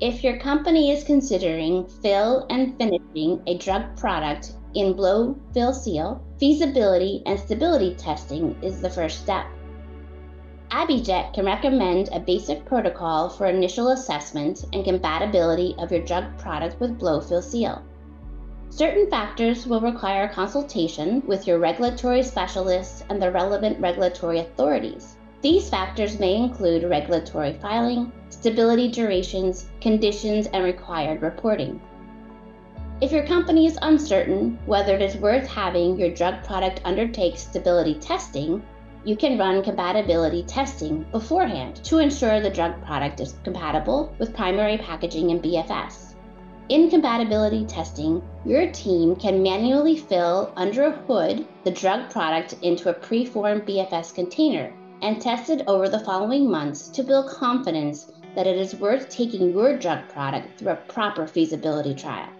If your company is considering fill and finishing a drug product in Blow-Fill-Seal, feasibility and stability testing is the first step. ABIGET can recommend a basic protocol for initial assessment and compatibility of your drug product with Blow-Fill-Seal. Certain factors will require consultation with your regulatory specialists and the relevant regulatory authorities. These factors may include regulatory filing, stability durations, conditions, and required reporting. If your company is uncertain whether it is worth having your drug product undertake stability testing, you can run compatibility testing beforehand to ensure the drug product is compatible with primary packaging and BFS. In compatibility testing, your team can manually fill under a hood the drug product into a preformed BFS container and test it over the following months to build confidence that it is worth taking your drug product through a proper feasibility trial.